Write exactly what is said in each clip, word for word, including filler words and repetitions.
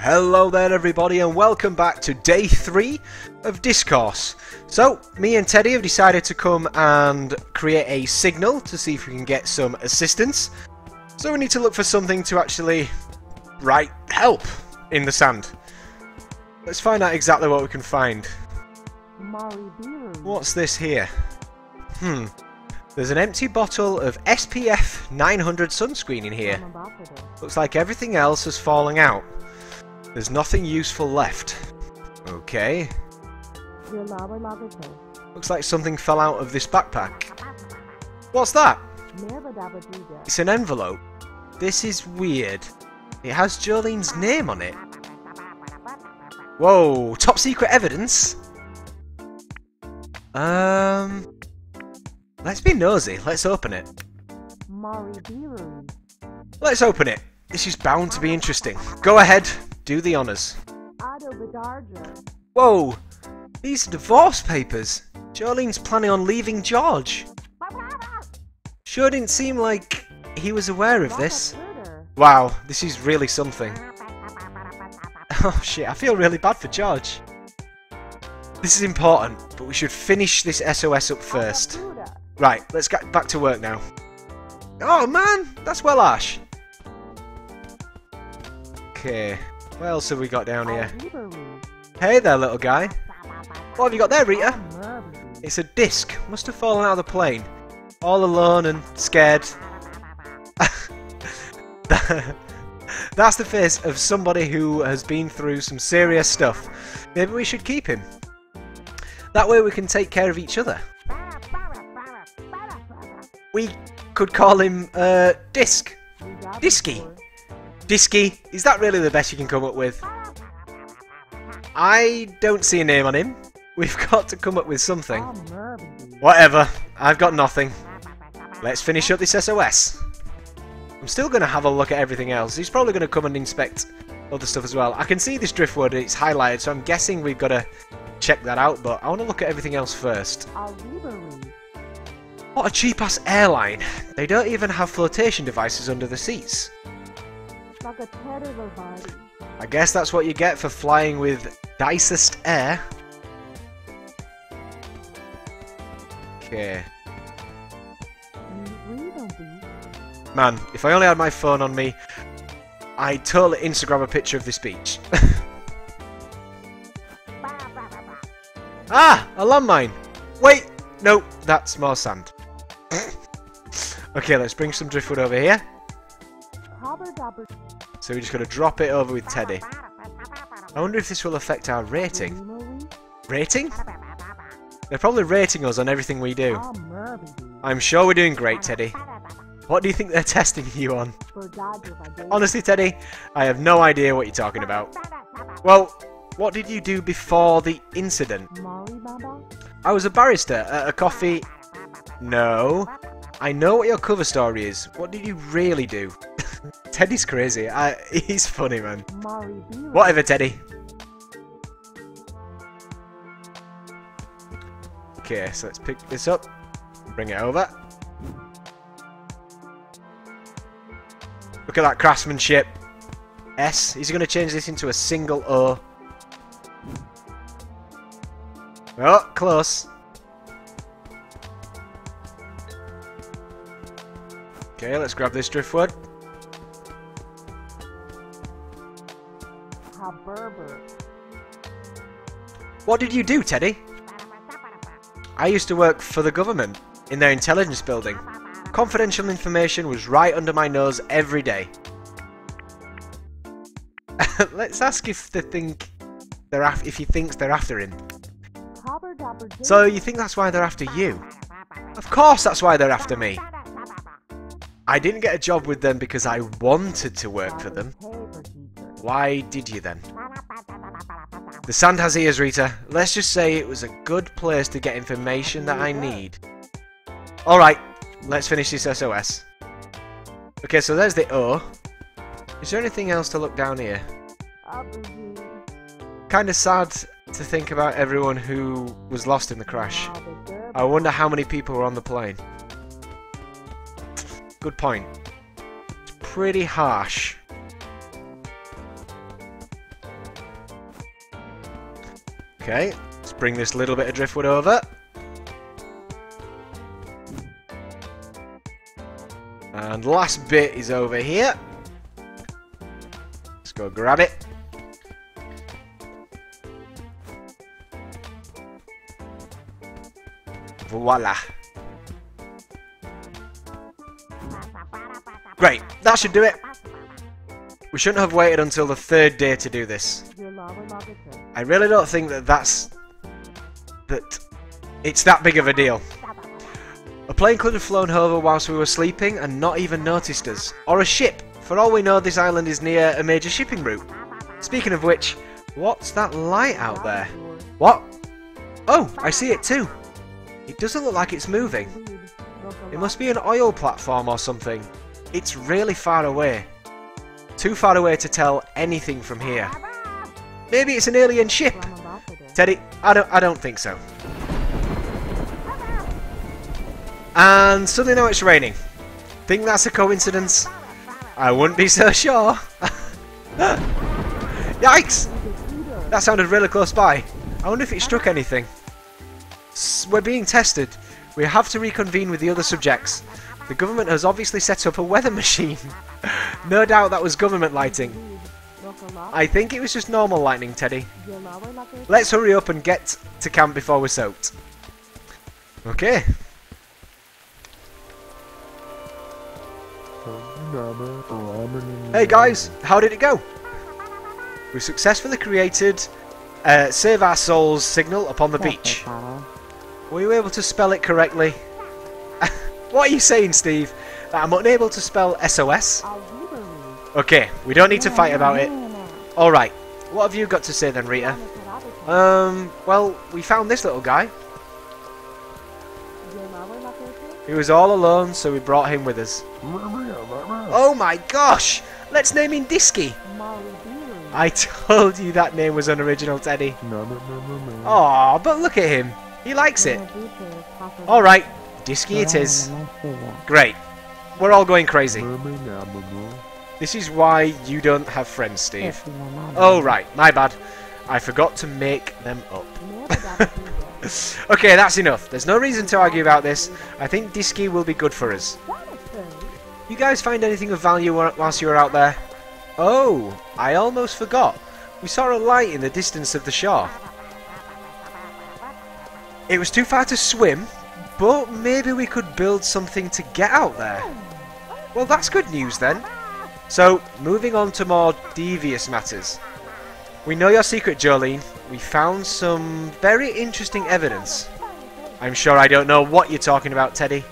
Hello there everybody, and welcome back to day three of Dyscourse. So me and Teddy have decided to come and create a signal to see if we can get some assistance. So we need to look for something to actually write help in the sand. Let's find out exactly what we can find. What's this here? Hmm. There's an empty bottle of S P F nine hundred sunscreen in here. Looks like everything else is falling out. There's nothing useful left. Okay. Looks like something fell out of this backpack. What's that? It's an envelope. This is weird. It has Jolene's name on it. Whoa, top secret evidence? Um... Let's be nosy. Let's open it. Let's open it. This is bound to be interesting. Go ahead. Do the honours. Whoa! These are divorce papers! Jolene's planning on leaving George! Sure didn't seem like he was aware of this. Wow, this is really something. Oh shit, I feel really bad for George. This is important, but we should finish this S O S up first. Right, let's get back to work now. Oh man, that's well harsh! Okay. What else have we got down here? Hey there, little guy. What have you got there, Rita? It's a disc. Must have fallen out of the plane. All alone and scared. That's the face of somebody who has been through some serious stuff. Maybe we should keep him. That way we can take care of each other. We could call him, uh, Disc. Disky. Disky, is that really the best you can come up with? I don't see a name on him. We've got to come up with something. Whatever, I've got nothing. Let's finish up this S O S. I'm still going to have a look at everything else. He's probably going to come and inspect other stuff as well. I can see this driftwood, it's highlighted, so I'm guessing we've got to check that out, but I want to look at everything else first. What a cheap-ass airline. They don't even have flotation devices under the seats. I guess that's what you get for flying with Dycest Air. Okay. Man, if I only had my phone on me, I'd totally Instagram a picture of this beach. Ah! A landmine! Wait! No, that's more sand. Okay, let's bring some driftwood over here. So we're just going to drop it over with Teddy. I wonder if this will affect our rating. Rating? They're probably rating us on everything we do. I'm sure we're doing great, Teddy. What do you think they're testing you on? Honestly, Teddy, I have no idea what you're talking about. Well, what did you do before the incident? I was a barrister at a coffee... No. I know what your cover story is. What did you really do? Teddy's crazy. I, he's funny, man. Whatever, Teddy. Okay, so let's pick this up. Bring it over. Look at that craftsmanship. S. Is he going to change this into a single O? Oh, close. Okay, let's grab this driftwood. What did you do, Teddy? I used to work for the government, in their intelligence building. Confidential information was right under my nose every day. Let's ask if they think they're af if he thinks they're after him. So you think that's why they're after you? Of course that's why they're after me. I didn't get a job with them because I wanted to work for them. Why did you then? The sand has ears, Rita. Let's just say it was a good place to get information that I need. Alright, let's finish this S O S. Okay, so there's the O. Is there anything else to look down here? Kinda sad to think about everyone who was lost in the crash. I wonder how many people were on the plane. Good point. It's pretty harsh. Okay, let's bring this little bit of driftwood over. And last bit is over here. Let's go grab it. Voila. Great, that should do it. We shouldn't have waited until the third day to do this. I really don't think that that's... that it's that big of a deal. A plane could have flown over whilst we were sleeping and not even noticed us. Or a ship. For all we know, this island is near a major shipping route. Speaking of which, what's that light out there? What? Oh, I see it too. It doesn't look like it's moving. It must be an oil platform or something. It's really far away. Too far away to tell anything from here. Maybe it's an alien ship. Teddy, I don't, I don't think so. And suddenly now it's raining. Think that's a coincidence? I wouldn't be so sure. Yikes! That sounded really close by. I wonder if it struck anything. We're being tested. We have to reconvene with the other subjects. The government has obviously set up a weather machine. No doubt that was government lighting. I think it was just normal lightning, Teddy. Let's hurry up and get to camp before we're soaked. Okay. Hey guys, how did it go? We successfully created uh, Save Our Souls signal upon the beach. Were you able to spell it correctly? What are you saying, Steve? That I'm unable to spell S O S? Okay, we don't need to fight about it. Alright, what have you got to say then, Rita? Um, well, we found this little guy. He was all alone, so we brought him with us. Oh my gosh! Let's name him Dysky! I told you that name was unoriginal, Teddy. Aw, but look at him. He likes it. Alright, Dysky it is. Great. We're all going crazy. This is why you don't have friends, Steve. Oh right, my bad. I forgot to make them up. Okay, that's enough. There's no reason to argue about this. I think Dysky will be good for us. You guys find anything of value whilst you were out there? Oh, I almost forgot. We saw a light in the distance of the shore. It was too far to swim, but maybe we could build something to get out there. Well, that's good news then. So, moving on to more devious matters. We know your secret, Jolene. We found some very interesting evidence. I'm sure I don't know what you're talking about, Teddy.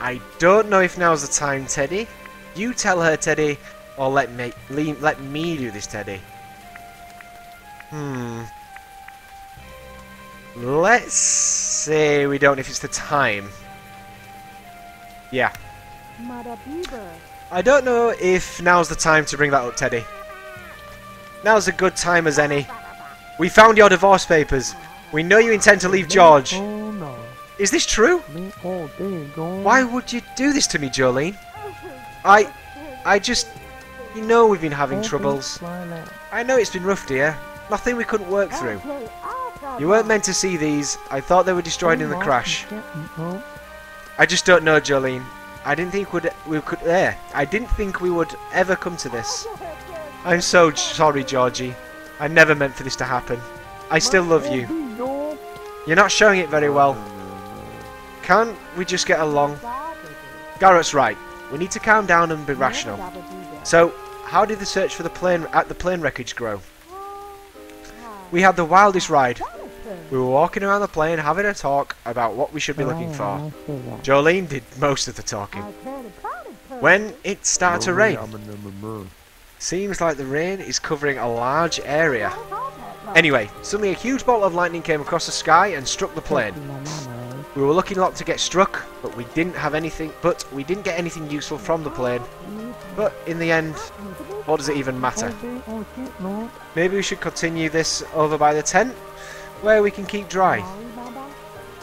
I don't know if now's the time, Teddy. You tell her, Teddy, or let me, let me do this, Teddy. Hmm. Let's say we don't know if it's the time. Yeah. I don't know if now's the time to bring that up, Teddy. Now's a good time as any. We found your divorce papers. We know you intend to leave George. Is this true? Why would you do this to me, Jolene? I... I just... You know we've been having troubles. I know it's been rough, dear. Nothing we couldn't work through. You weren't meant to see these. I thought they were destroyed in the crash. I just don't know, Jolene. I didn't think we'd, we could. There. Eh, I didn't think we would ever come to this. I'm so sorry, Georgie. I never meant for this to happen. I still love you. You're not showing it very well. Can't we just get along? Garrett's right. We need to calm down and be rational. So, how did the search for the plane at the plane wreckage grow? We had the wildest ride. We were walking around the plane having a talk about what we should be looking for. Jolene did most of the talking. When it started to rain. Seems like the rain is covering a large area. Anyway, suddenly a huge bolt of lightning came across the sky and struck the plane. We were lucky not to get struck, but we didn't have anything but we didn't get anything useful from the plane. But in the end, what does it even matter? Maybe we should continue this over by the tent, where we can keep dry.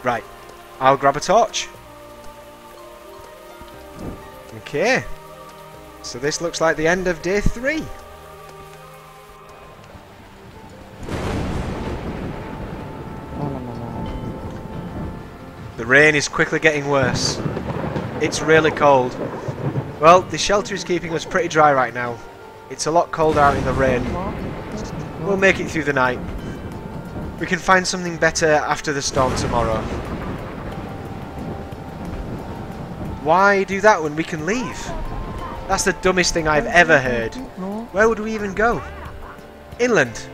Right, I'll grab a torch. Okay, so this looks like the end of day three. The rain is quickly getting worse. It's really cold. Well, the shelter is keeping us pretty dry right now. It's a lot colder out in the rain. We'll make it through the night. We can find something better after the storm tomorrow. Why do that when we can leave? That's the dumbest thing I've ever heard. Where would we even go? Inland.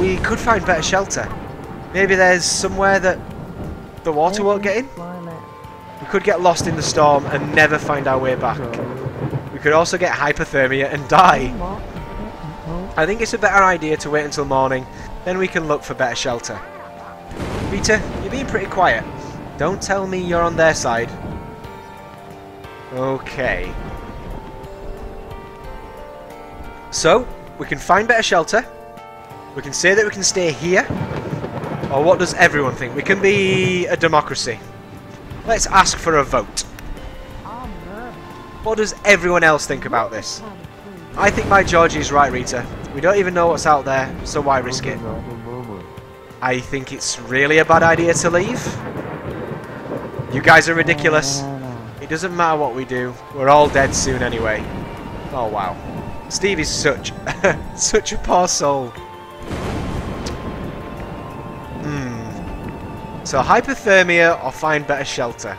We could find better shelter. Maybe there's somewhere that the water won't get in? We could get lost in the storm and never find our way back. We could also get hypothermia and die. I think it's a better idea to wait until morning, then we can look for better shelter. Rita, you're being pretty quiet. Don't tell me you're on their side. Okay. So, we can find better shelter. We can say that we can stay here. Or what does everyone think? We can be a democracy. Let's ask for a vote. What does everyone else think about this? I think my Georgie is right, Rita. We don't even know what's out there, so why risk it? I think it's really a bad idea to leave. You guys are ridiculous. It doesn't matter what we do. We're all dead soon anyway. Oh, wow. Steve is such, such a poor soul. So hypothermia or find better shelter.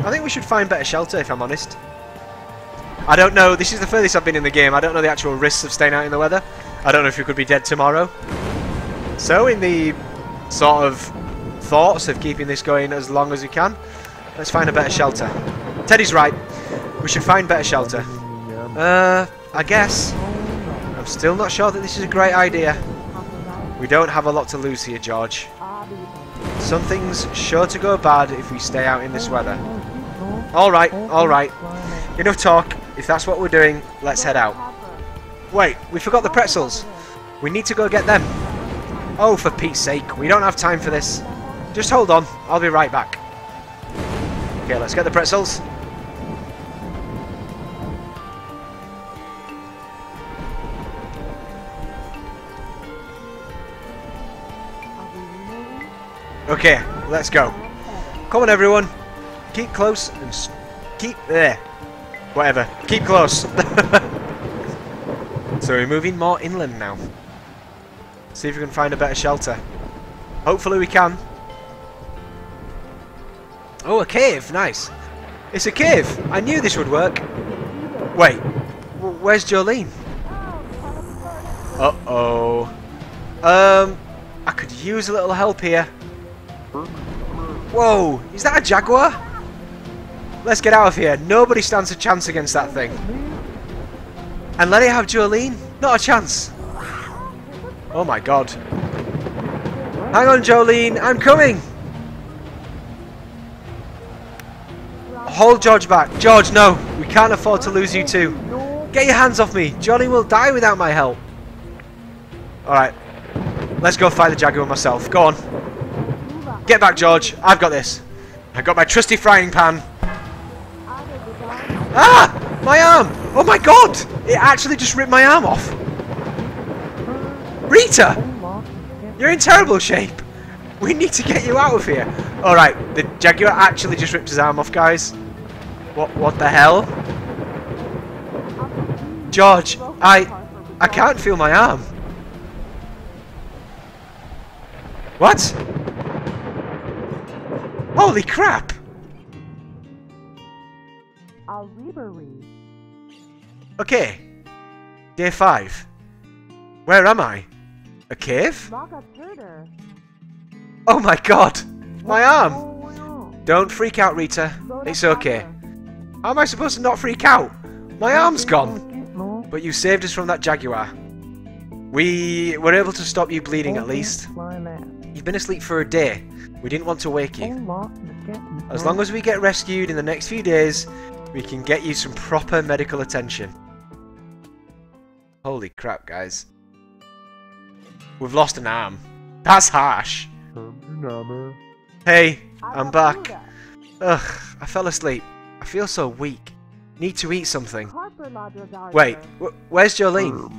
I think we should find better shelter if I'm honest. I don't know, this is the furthest I've been in the game. I don't know the actual risks of staying out in the weather. I don't know if we could be dead tomorrow. So in the sort of thoughts of keeping this going as long as we can, let's find a better shelter. Teddy's right. We should find better shelter. Uh, I guess. I'm still not sure that this is a great idea. We don't have a lot to lose here, George. Something's sure to go bad if we stay out in this weather. Alright, alright. Enough talk. If that's what we're doing, let's head out. Wait, we forgot the pretzels. We need to go get them. Oh, for Pete's sake. We don't have time for this. Just hold on. I'll be right back. Okay, let's get the pretzels. Okay, let's go. Come on, everyone. Keep close and s keep there. Whatever. Keep close. So we're moving more inland now. See if we can find a better shelter. Hopefully we can. Oh, a cave. Nice. It's a cave. I knew this would work. Wait. W where's Jolene? Uh-oh. Um, I could use a little help here. Whoa, is that a jaguar? Let's get out of here. Nobody stands a chance against that thing. And let it have Jolene? Not a chance. Oh my god. Hang on, Jolene, I'm coming. Hold George back. George, no. We can't afford to lose you too. Get your hands off me. Jolene will die without my help. Alright. Let's go fight the jaguar myself. Go on. Get back, George. I've got this. I've got my trusty frying pan. Ah! My arm! Oh my god! It actually just ripped my arm off. Rita! You're in terrible shape. We need to get you out of here. Alright, the jaguar actually just ripped his arm off, guys. What What the hell? George, I... I can't feel my arm. What? Holy crap! Okay. Day five. Where am I? A cave? Oh my god! My arm! Don't freak out, Rita. It's okay. How am I supposed to not freak out? My arm's gone! But you saved us from that jaguar. We were able to stop you bleeding at least. You've been asleep for a day. We didn't want to wake you. As long as we get rescued in the next few days, we can get you some proper medical attention. Holy crap, guys. We've lost an arm. That's harsh. Hey, I'm back. Ugh, I fell asleep. I feel so weak. Need to eat something. Wait, wh where's Jolene?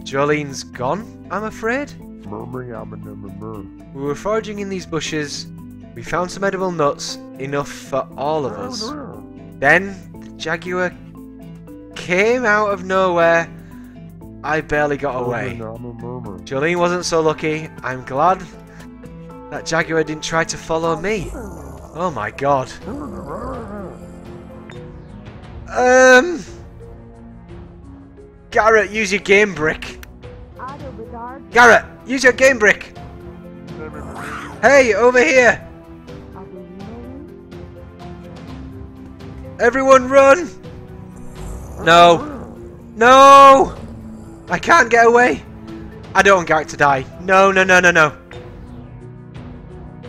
Jolene's gone, I'm afraid? We were foraging in these bushes. We found some edible nuts, enough for all of us. Then the jaguar came out of nowhere. I barely got away. Jolene wasn't so lucky. I'm glad that jaguar didn't try to follow me. Oh my god. Um... Garrett, use your game brick. Garrett, use your game brick. Hey, over here. Everyone run. No. No. I can't get away. I don't want Garrett to die. No, no, no, no, no.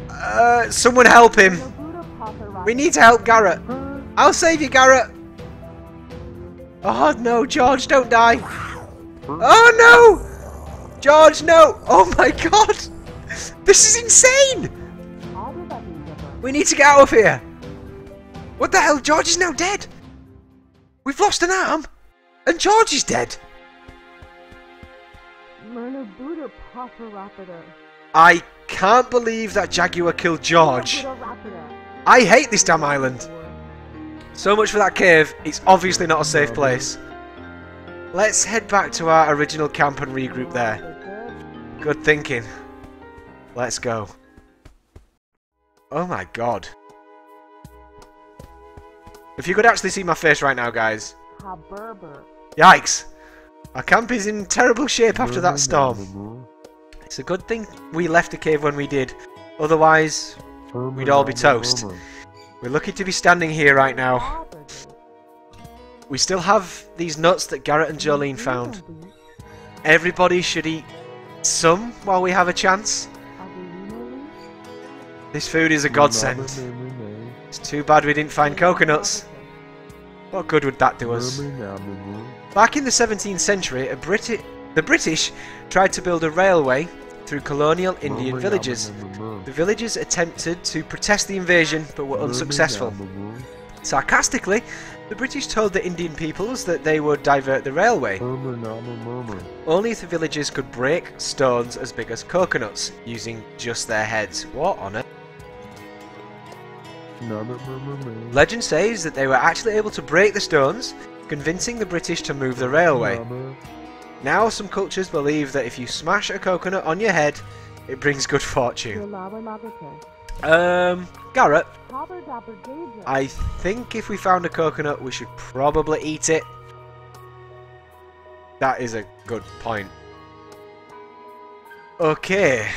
Uh, someone help him. We need to help Garrett. I'll save you, Garrett. Oh no, George, don't die. Oh no! George, no! Oh my god! This is insane! We need to get out of here! What the hell? George is now dead! We've lost an arm! And George is dead! I can't believe that jaguar killed George. I hate this damn island! So much for that cave, it's obviously not a safe place. Let's head back to our original camp and regroup there. Good thinking. Let's go. Oh my god. If you could actually see my face right now, guys. Yikes! Our camp is in terrible shape after that storm. It's a good thing we left the cave when we did. Otherwise, we'd all be toast. We're lucky to be standing here right now. We still have these nuts that Garrett and Jolene found. Everybody should eat some while we have a chance. This food is a godsend. It's too bad we didn't find coconuts. What good would that do us? Back in the seventeenth century, a Briti- the British tried to build a railway through colonial Indian villages. The villagers attempted to protest the invasion, but were unsuccessful. Sarcastically, the British told the Indian peoples that they would divert the railway, only if the villagers could break stones as big as coconuts, using just their heads. What on earth? Legend says that they were actually able to break the stones, convincing the British to move the railway. Now some cultures believe that if you smash a coconut on your head, it brings good fortune. Um, Garrett, I think if we found a coconut, we should probably eat it. That is a good point. Okay,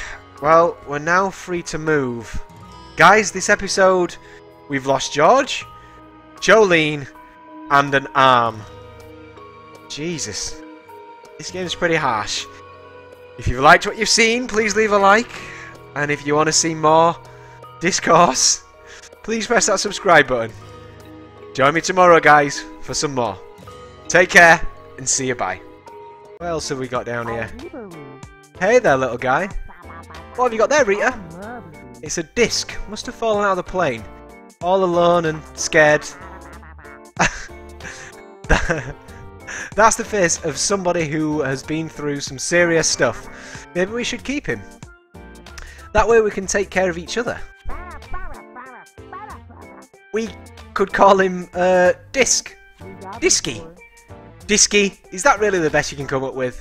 well, we're now free to move. Guys, this episode, we've lost George, Jolene, and an arm. Jesus. This game's pretty harsh. If you've liked what you've seen, please leave a like. And if you want to see more Dyscourse, please press that subscribe button. Join me tomorrow, guys, for some more. Take care, and see you, bye. What else have we got down here? Hey there, little guy. What have you got there, Rita? It's a disc. Must have fallen out of the plane. All alone and scared. That's the face of somebody who has been through some serious stuff. Maybe we should keep him. That way we can take care of each other. We could call him, uh, Disc. Disky. Disky. Is that really the best you can come up with?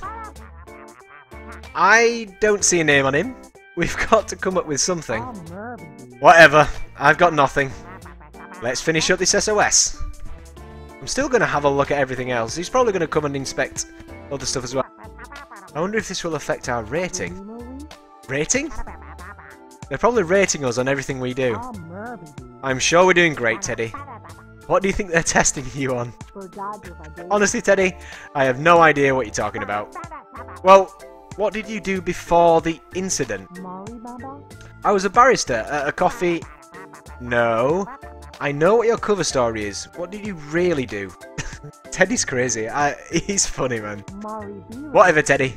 I don't see a name on him. We've got to come up with something. Whatever. I've got nothing. Let's finish up this S O S. I'm still going to have a look at everything else. He's probably going to come and inspect other stuff as well. I wonder if this will affect our rating. Rating? They're probably rating us on everything we do. I'm sure we're doing great, Teddy. What do you think they're testing you on? Honestly, Teddy, I have no idea what you're talking about. Well, what did you do before the incident? I was a barrister at a coffee... No... I know what your cover story is. What did you really do? Teddy's crazy. I, he's funny, man. Whatever, Teddy.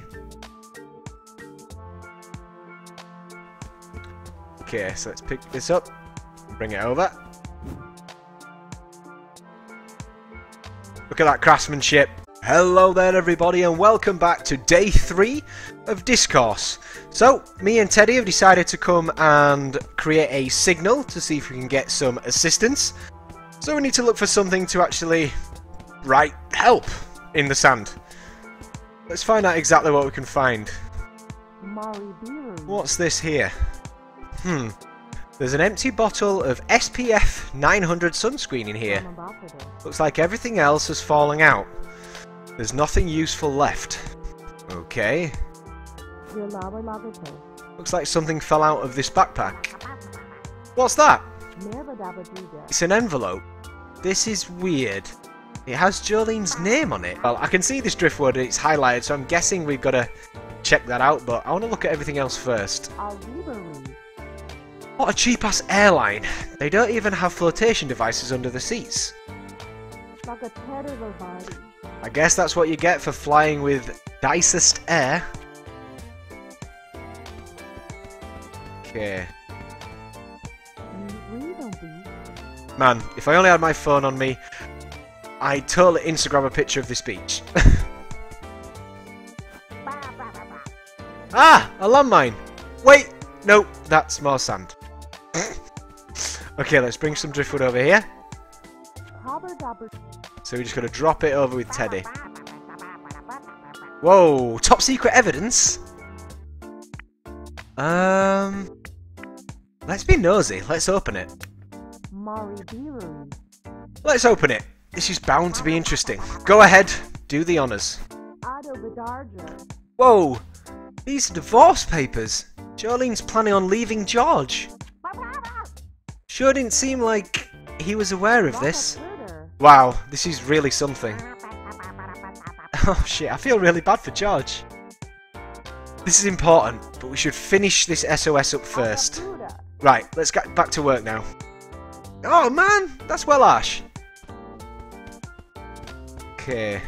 Okay, so let's pick this up. Bring it over. Look at that craftsmanship. Hello there everybody and welcome back to day three of Dyscourse. So me and Teddy have decided to come and create a signal to see if we can get some assistance. So we need to look for something to actually write help in the sand. Let's find out exactly what we can find. What's this here? Hmm. There's an empty bottle of S P F nine hundred sunscreen in here. Looks like everything else has fallen out. There's nothing useful left. Okay. Looks like something fell out of this backpack. What's that? It's an envelope. This is weird. It has Jolene's name on it. Well, I can see this driftwood, it's highlighted, so I'm guessing we've got to check that out, but I want to look at everything else first. What a cheap-ass airline. They don't even have flotation devices under the seats. I guess that's what you get for flying with Dycest Air. Okay. Man, if I only had my phone on me, I'd totally Instagram a picture of this beach. Ah! A landmine! Wait! No, that's more sand. Okay, let's bring some driftwood over here. So we just gotta drop it over with Teddy. Whoa! Top secret evidence? Um... Let's be nosy. Let's open it. Let's open it. This is bound to be interesting. Go ahead. Do the honours. Whoa! These are divorce papers. Jolene's planning on leaving George. Sure didn't seem like he was aware of this. Wow, this is really something. Oh shit, I feel really bad for George. This is important, but we should finish this S O S up first. Right, let's get back to work now. Oh man, that's well harsh. Okay.